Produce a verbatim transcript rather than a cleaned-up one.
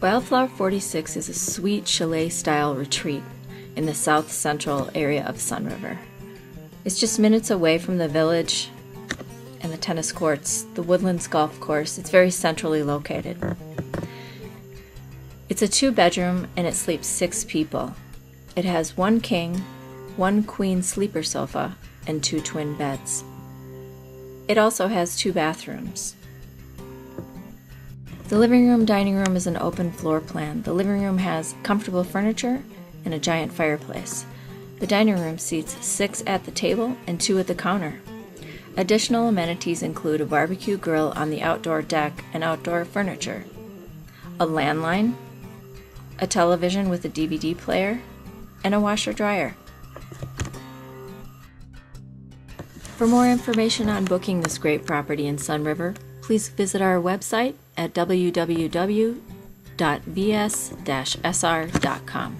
Wildflower forty-six is a sweet chalet-style retreat in the south-central area of Sunriver. It's just minutes away from the village and the tennis courts, the Woodlands Golf Course. It's very centrally located. It's a two-bedroom and it sleeps six people. It has one king, one queen sleeper sofa, and two twin beds. It also has two bathrooms. The living room dining room is an open floor plan. The living room has comfortable furniture and a giant fireplace. The dining room seats six at the table and two at the counter. Additional amenities include a barbecue grill on the outdoor deck and outdoor furniture, a landline, a television with a D V D player, and a washer-dryer. For more information on booking this great property in Sunriver, please visit our website at w w w dot v s dash s r dot com.